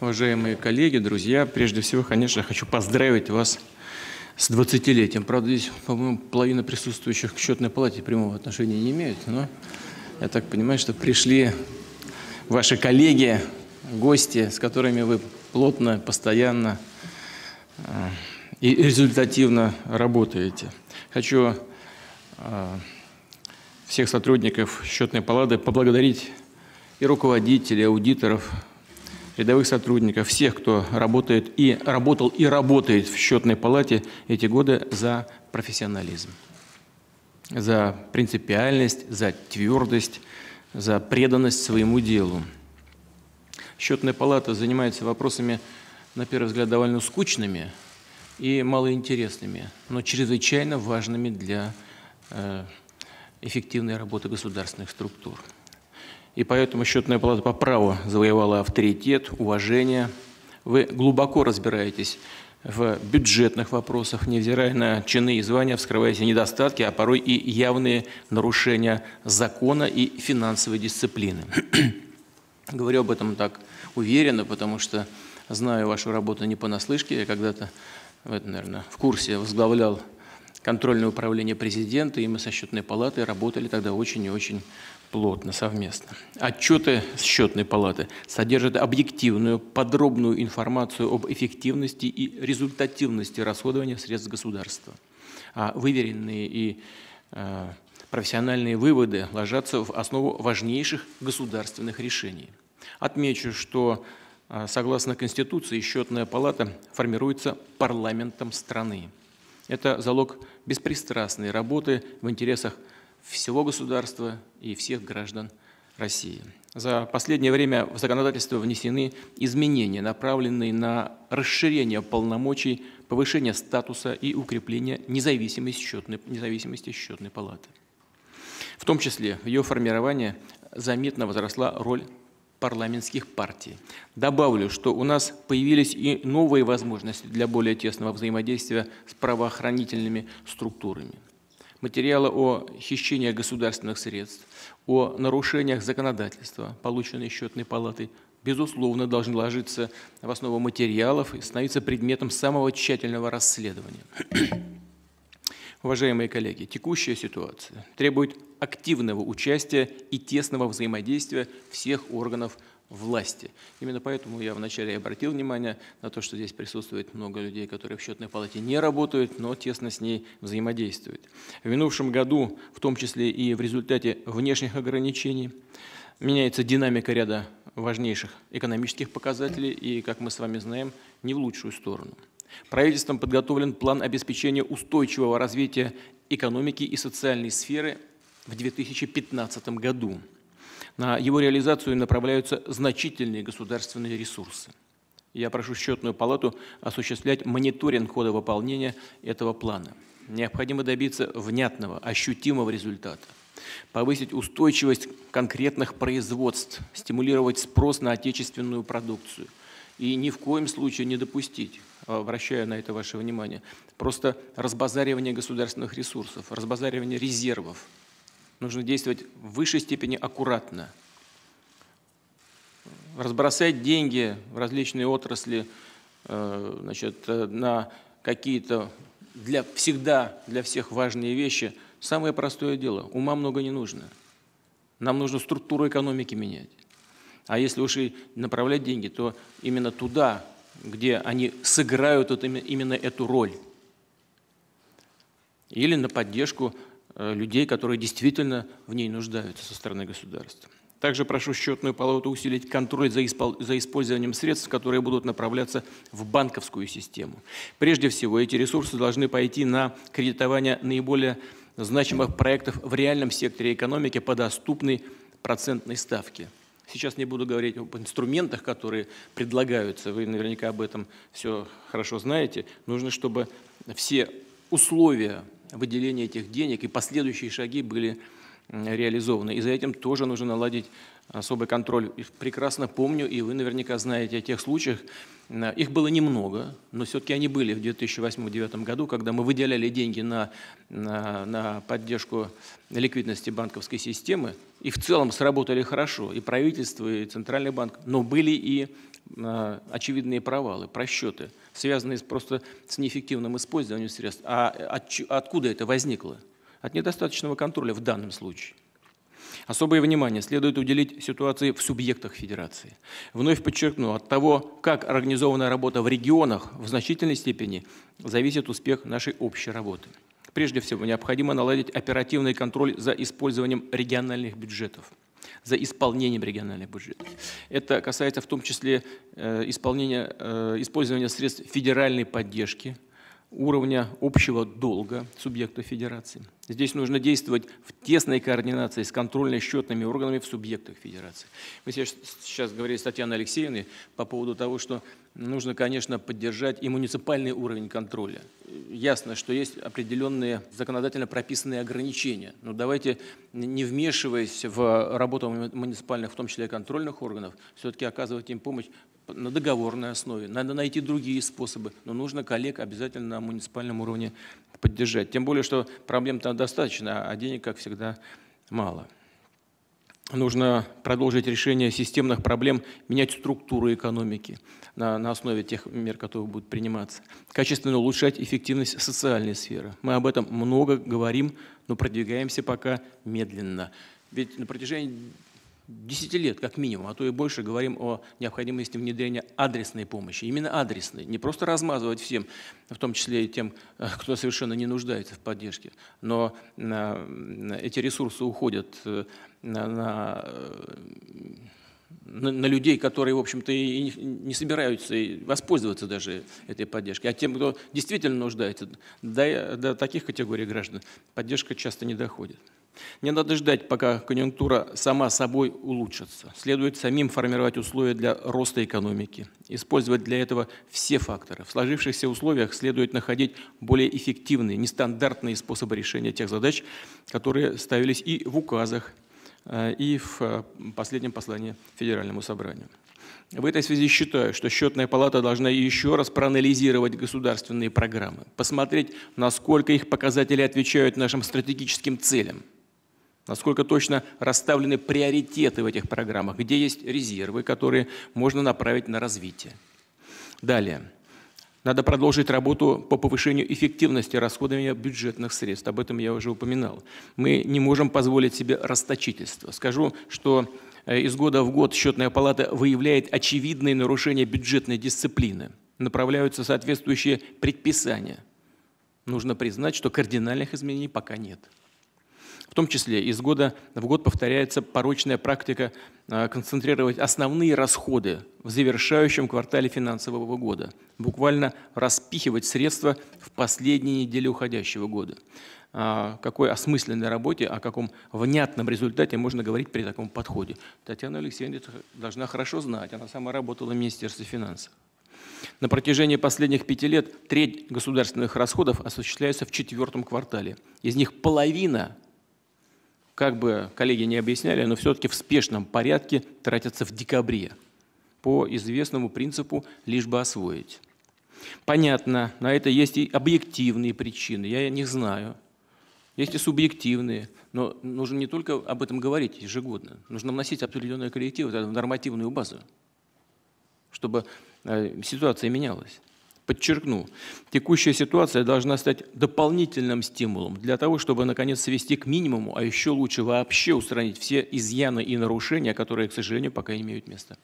уважаемые коллеги, друзья. Прежде всего, конечно, я хочу поздравить вас с 20-летием. Правда, здесь, по-моему, половина присутствующих к счетной палате прямого отношения не имеет, но я так понимаю, что пришли ваши коллеги, гости, с которыми вы плотно, постоянно и результативно работаете. Хочу всех сотрудников счетной палаты поблагодарить, и руководителей, и аудиторов, рядовых сотрудников, всех, кто работает и работал и работает в счетной палате эти годы, за профессионализм, за принципиальность, за твердость, за преданность своему делу. Счетная палата занимается вопросами, на первый взгляд, довольно скучными и малоинтересными, но чрезвычайно важными для эффективной работы государственных структур. И поэтому счетная палата по праву завоевала авторитет, уважение. Вы глубоко разбираетесь в бюджетных вопросах, невзирая на чины и звания, вскрываете недостатки, а порой и явные нарушения закона и финансовой дисциплины. Говорю об этом так уверенно, потому что знаю вашу работу не понаслышке. Я когда-то, наверное, в курсе возглавлял Контрольное управление Президента, и мы со счетной палатой работали тогда очень и очень плотно, совместно. Отчеты счетной палаты содержат объективную, подробную информацию об эффективности и результативности расходования средств государства. А выверенные и профессиональные выводы ложатся в основу важнейших государственных решений. Отмечу, что согласно Конституции счетная палата формируется парламентом страны. Это залог беспристрастной работы в интересах всего государства и всех граждан России. За последнее время в законодательство внесены изменения, направленные на расширение полномочий, повышение статуса и укрепление независимости счетной палаты. В том числе в ее формировании заметно возросла роль парламентских партий. Добавлю, что у нас появились и новые возможности для более тесного взаимодействия с правоохранительными структурами. Материалы о хищении государственных средств, о нарушениях законодательства, полученные счетной палатой, безусловно, должны ложиться в основу материалов и становиться предметом самого тщательного расследования. Уважаемые коллеги, текущая ситуация требует активного участия и тесного взаимодействия всех органов власти. Именно поэтому я вначале обратил внимание на то, что здесь присутствует много людей, которые в счетной палате не работают, но тесно с ней взаимодействуют. В минувшем году, в том числе и в результате внешних ограничений, меняется динамика ряда важнейших экономических показателей и, как мы с вами знаем, не в лучшую сторону. Правительством подготовлен план обеспечения устойчивого развития экономики и социальной сферы в 2015 году. На его реализацию направляются значительные государственные ресурсы. Я прошу счетную палату осуществлять мониторинг хода выполнения этого плана. Необходимо добиться внятного, ощутимого результата, повысить устойчивость конкретных производств, стимулировать спрос на отечественную продукцию и ни в коем случае не допустить, обращаю на это ваше внимание, просто разбазаривание государственных ресурсов, разбазаривание резервов. Нужно действовать в высшей степени аккуратно. Разбросать деньги в различные отрасли, значит, на какие-то для всех важные вещи – самое простое дело. Ума много не нужно. Нам нужно структуру экономики менять. А если уж и направлять деньги, то именно туда, где они сыграют именно эту роль. Или на поддержку людей, которые действительно в ней нуждаются со стороны государства. Также прошу счетную палату усилить контроль за использованием средств, которые будут направляться в банковскую систему. Прежде всего, эти ресурсы должны пойти на кредитование наиболее значимых проектов в реальном секторе экономики по доступной процентной ставке. Сейчас не буду говорить об инструментах, которые предлагаются. Вы наверняка об этом все хорошо знаете. Нужно, чтобы все условия выделения этих денег и последующие шаги были реализованы. И за этим тоже нужно наладить особый контроль. Прекрасно помню, и вы наверняка знаете о тех случаях. Их было немного, но все-таки они были в 2008-2009 году, когда мы выделяли деньги на поддержку ликвидности банковской системы. И в целом сработали хорошо и правительство, и Центральный банк, но были и очевидные провалы, просчеты, связанные просто с неэффективным использованием средств. А откуда это возникло? От недостаточного контроля в данном случае. Особое внимание следует уделить ситуации в субъектах Федерации. Вновь подчеркну, от того, как организована работа в регионах, в значительной степени зависит успех нашей общей работы. Прежде всего, необходимо наладить оперативный контроль за использованием региональных бюджетов, за исполнением региональных бюджетов. Это касается в том числе использования средств федеральной поддержки, уровня общего долга субъекта Федерации. Здесь нужно действовать в тесной координации с контрольно-счетными органами в субъектах Федерации. Мы сейчас говорили с Татьяной Алексеевной по поводу того, что нужно, конечно, поддержать и муниципальный уровень контроля. Ясно, что есть определенные законодательно прописанные ограничения, но давайте, не вмешиваясь в работу муниципальных, в том числе и контрольных органов, все-таки оказывать им помощь на договорной основе. Надо найти другие способы, но нужно коллег обязательно на муниципальном уровне поддержать. Тем более, что проблем там достаточно, а денег, как всегда, мало. Нужно продолжить решение системных проблем, менять структуру экономики на основе тех мер, которые будут приниматься. Качественно улучшать эффективность социальной сферы. Мы об этом много говорим, но продвигаемся пока медленно. Ведь на протяжении 10 лет, как минимум, а то и больше, говорим о необходимости внедрения адресной помощи. Именно адресной. Не просто размазывать всем, в том числе и тем, кто совершенно не нуждается в поддержке. Но эти ресурсы уходят на людей, которые, в общем-то, и не собираются воспользоваться даже этой поддержкой. А тем, кто действительно нуждается, до таких категорий граждан поддержка часто не доходит. Не надо ждать, пока конъюнктура сама собой улучшится. Следует самим формировать условия для роста экономики, использовать для этого все факторы. В сложившихся условиях следует находить более эффективные, нестандартные способы решения тех задач, которые ставились и в указах, и в последнем послании Федеральному собранию. В этой связи считаю, что Счетная палата должна еще раз проанализировать государственные программы, посмотреть, насколько их показатели отвечают нашим стратегическим целям, насколько точно расставлены приоритеты в этих программах, где есть резервы, которые можно направить на развитие. Далее. Надо продолжить работу по повышению эффективности расходования бюджетных средств. Об этом я уже упоминал. Мы не можем позволить себе расточительство. Скажу, что из года в год Счетная палата выявляет очевидные нарушения бюджетной дисциплины. Направляются соответствующие предписания. Нужно признать, что кардинальных изменений пока нет. В том числе из года в год повторяется порочная практика концентрировать основные расходы в завершающем квартале финансового года, буквально распихивать средства в последние недели уходящего года. О какой осмысленной работе, о каком внятном результате можно говорить при таком подходе? Татьяна Алексеевна должна хорошо знать, она сама работала в Министерстве финансов. На протяжении последних 5 лет треть государственных расходов осуществляется в 4-м квартале. Из них половина, как бы коллеги не объясняли, но все-таки в спешном порядке тратятся в декабре. По известному принципу «лишь бы освоить». Понятно, на это есть и объективные причины, я не знаю. Есть и субъективные, но нужно не только об этом говорить ежегодно. Нужно вносить определенные коррективы в нормативную базу, чтобы ситуация менялась. Подчеркну, текущая ситуация должна стать дополнительным стимулом для того, чтобы, наконец, свести к минимуму, а еще лучше вообще устранить все изъяны и нарушения, которые, к сожалению, пока имеют место.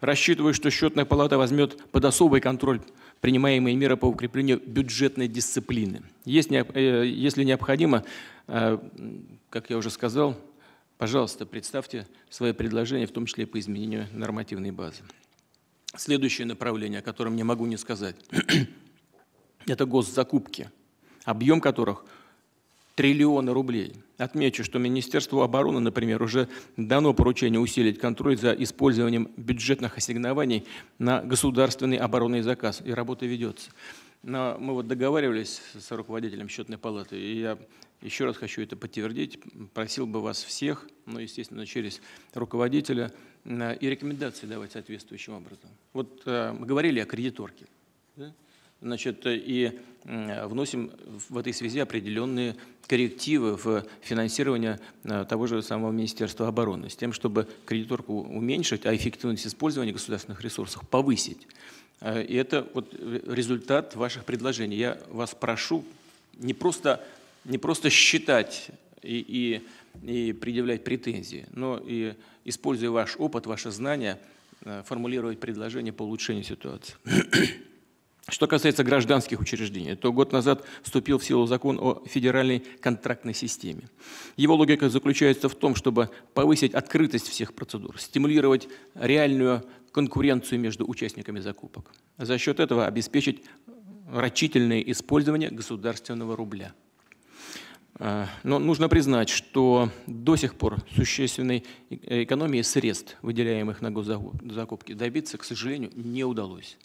Рассчитываю, что Счетная палата возьмет под особый контроль принимаемые меры по укреплению бюджетной дисциплины. Если необходимо, как я уже сказал, пожалуйста, представьте свои предложения, в том числе и по изменению нормативной базы. Следующее направление, о котором не могу не сказать, это госзакупки, объем которых триллионы рублей. Отмечу, что Министерству обороны, например, уже дано поручение усилить контроль за использованием бюджетных ассигнований на государственный оборонный заказ, и работа ведется. Но мы вот договаривались с руководителем Счетной палаты, и я еще раз хочу это подтвердить, просил бы вас всех, ну, естественно, через руководителя, и рекомендации давать соответствующим образом. Вот мы говорили о кредиторке, да? значит, и вносим в этой связи определенные коррективы в финансирование того же самого Министерства обороны с тем, чтобы кредиторку уменьшить, а эффективность использования государственных ресурсов повысить. И это вот результат ваших предложений. Я вас прошу не просто считать и предъявлять претензии, но и, используя ваш опыт, ваши знания, формулировать предложения по улучшению ситуации. Что касается гражданских учреждений, то год назад вступил в силу закон о федеральной контрактной системе. Его логика заключается в том, чтобы повысить открытость всех процедур, стимулировать реальную конкуренцию между участниками закупок, а за счет этого обеспечить рачительное использование государственного рубля. Но нужно признать, что до сих пор существенной экономии средств, выделяемых на госзакупки, добиться, к сожалению, не удалось.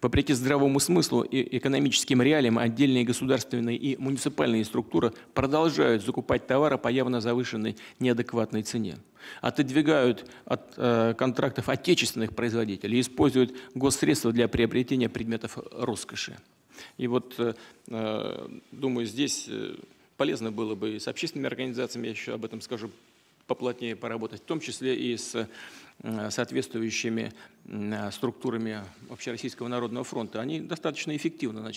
Вопреки здравому смыслу и экономическим реалиям, отдельные государственные и муниципальные структуры продолжают закупать товары по явно завышенной неадекватной цене, отодвигают от контрактов отечественных производителей, используют госсредства для приобретения предметов роскоши. И вот, думаю, здесь полезно было бы и с общественными организациями, я еще об этом скажу, поплотнее поработать, в том числе и с соответствующими структурами Общероссийского народного фронта. Они достаточно эффективно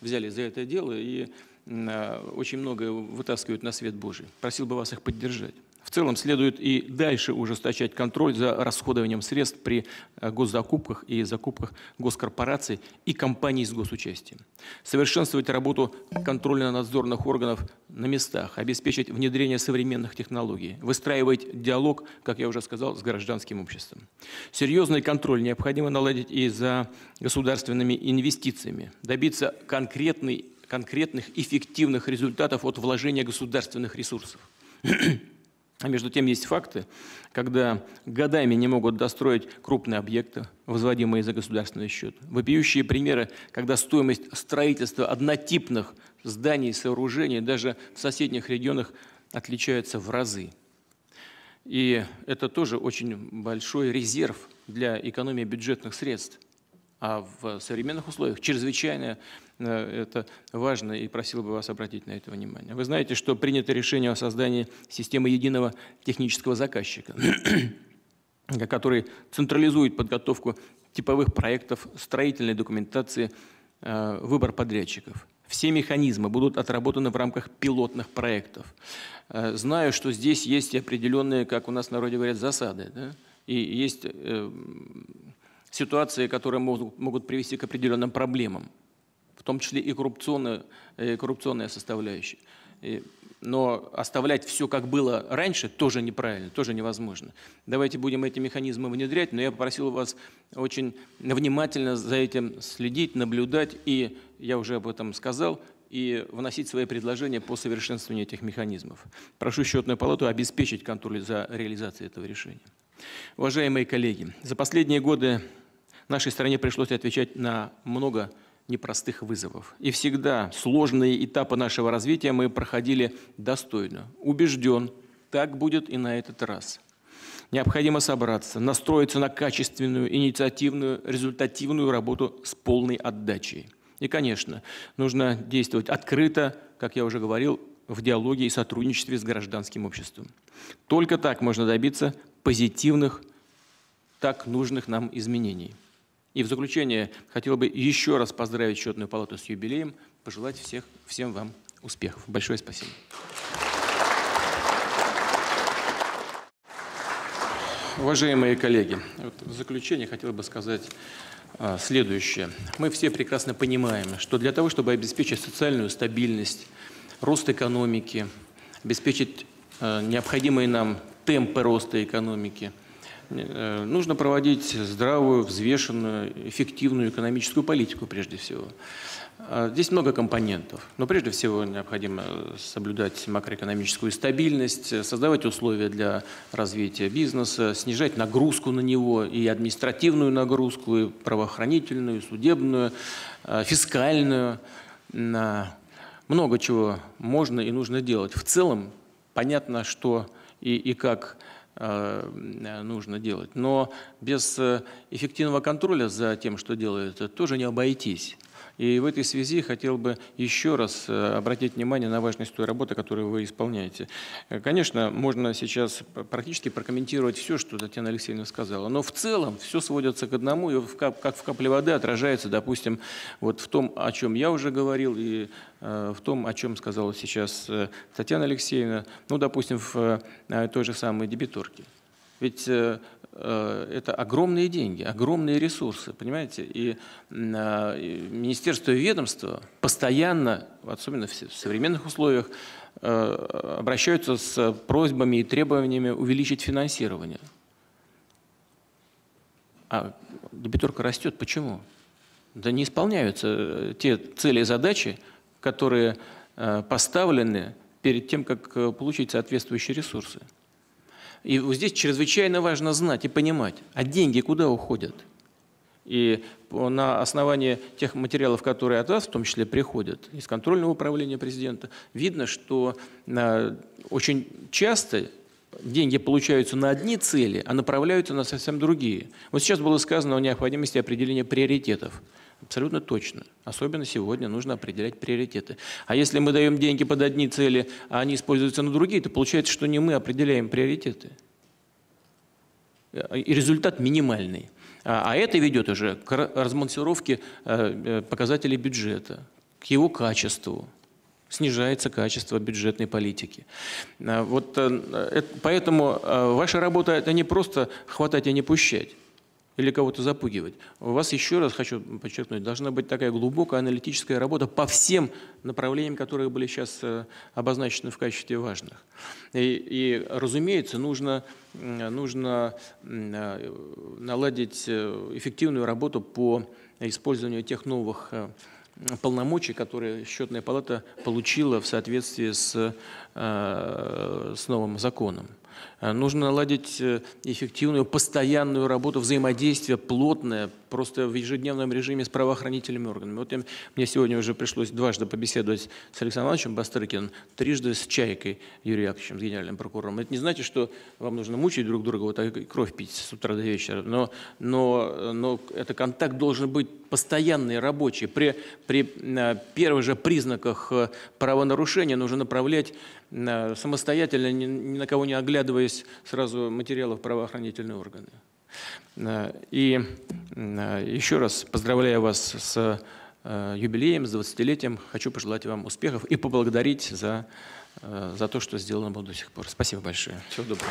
взяли за это дело и очень многое вытаскивают на свет Божий. Просил бы вас их поддержать. В целом следует и дальше ужесточать контроль за расходованием средств при госзакупках и закупках госкорпораций и компаний с госучастием. Совершенствовать работу контрольно-надзорных органов на местах, обеспечить внедрение современных технологий, выстраивать диалог, как я уже сказал, с гражданским обществом. Серьезный контроль необходимо наладить и за государственными инвестициями, добиться конкретных эффективных результатов от вложения государственных ресурсов. А между тем есть факты, когда годами не могут достроить крупные объекты, возводимые за государственный счет. Вопиющие примеры, когда стоимость строительства однотипных зданий и сооружений даже в соседних регионах отличается в разы. И это тоже очень большой резерв для экономии бюджетных средств. А в современных условиях чрезвычайно это важно, и просил бы вас обратить на это внимание. Вы знаете, что принято решение о создании системы единого технического заказчика, который централизует подготовку типовых проектов, строительной документации, выбор подрядчиков. Все механизмы будут отработаны в рамках пилотных проектов. Знаю, что здесь есть определенные, как у нас в народе говорят, засады, да? И есть ситуации, которые могут привести к определенным проблемам, в том числе и коррупционная составляющая. Но оставлять все, как было раньше, тоже неправильно, тоже невозможно. Давайте будем эти механизмы внедрять, но я попросил вас очень внимательно за этим следить, наблюдать, и я уже об этом сказал, и вносить свои предложения по совершенствованию этих механизмов. Прошу Счетную палату обеспечить контроль за реализацией этого решения. Уважаемые коллеги, за последние годы нашей стране пришлось отвечать на много непростых вызовов. И всегда сложные этапы нашего развития мы проходили достойно. Убежден, так будет и на этот раз. Необходимо собраться, настроиться на качественную, инициативную, результативную работу с полной отдачей. И, конечно, нужно действовать открыто, как я уже говорил, в диалоге и сотрудничестве с гражданским обществом. Только так можно добиться позитивных, так нужных нам изменений. И в заключение хотел бы еще раз поздравить Счетную палату с юбилеем, пожелать всем вам успехов. Большое спасибо. Уважаемые коллеги, вот в заключение хотел бы сказать следующее. Мы все прекрасно понимаем, что для того, чтобы обеспечить социальную стабильность, рост экономики, обеспечить необходимые нам темпы роста экономики, нужно проводить здравую, взвешенную, эффективную экономическую политику прежде всего. Здесь много компонентов, но прежде всего необходимо соблюдать макроэкономическую стабильность, создавать условия для развития бизнеса, снижать нагрузку на него, и административную нагрузку, и правоохранительную, и судебную, фискальную. Много чего можно и нужно делать. В целом понятно, что и как нужно делать. Но без эффективного контроля за тем, что делают, тоже не обойтись. И в этой связи хотел бы еще раз обратить внимание на важность той работы, которую вы исполняете. Конечно, можно сейчас практически прокомментировать все, что Татьяна Алексеевна сказала, но в целом все сводится к одному, и как в капле воды отражается, допустим, вот в том, о чем я уже говорил, и в том, о чем сказала сейчас Татьяна Алексеевна, ну, допустим, в той же самой дебиторке. Ведь это огромные деньги, огромные ресурсы, понимаете? И министерство и ведомство постоянно, особенно в современных условиях, обращаются с просьбами и требованиями увеличить финансирование. А дебиторка растет. Почему? Да не исполняются те цели и задачи, которые поставлены перед тем, как получить соответствующие ресурсы. И вот здесь чрезвычайно важно знать и понимать, а деньги куда уходят? И на основании тех материалов, которые от вас, в том числе, приходят из контрольного управления президента, видно, что очень часто деньги получаются на одни цели, а направляются на совсем другие. Вот сейчас было сказано о необходимости определения приоритетов. Абсолютно точно. Особенно сегодня нужно определять приоритеты. А если мы даем деньги под одни цели, а они используются на другие, то получается, что не мы определяем приоритеты. И результат минимальный. А это ведет уже к разбалансировке показателей бюджета, к его качеству. Снижается качество бюджетной политики. Вот, поэтому ваша работа – это не просто хватать и не пущать. Или кого-то запугивать. У вас, еще раз хочу подчеркнуть, должна быть такая глубокая аналитическая работа по всем направлениям, которые были сейчас обозначены в качестве важных. И разумеется, нужно наладить эффективную работу по использованию тех новых полномочий, которые Счетная палата получила в соответствии с новым законом. Нужно наладить эффективную, постоянную работу, взаимодействие плотное, просто в ежедневном режиме с правоохранительными органами. Вот мне сегодня уже пришлось дважды побеседовать с Александром Ивановичем Бастрыкиным, трижды с Чайкой Юрием Яковлевичем, с генеральным прокурором. Это не значит, что вам нужно мучить друг друга, вот так и кровь пить с утра до вечера, но этот контакт должен быть постоянный, рабочий. При первых же признаках правонарушения нужно направлять самостоятельно, ни на кого не оглядываясь, сразу материалов правоохранительные органы. И еще раз поздравляю вас с юбилеем, с 20-летием. Хочу пожелать вам успехов и поблагодарить за то, что сделано было до сих пор. Спасибо большое. Всего доброго.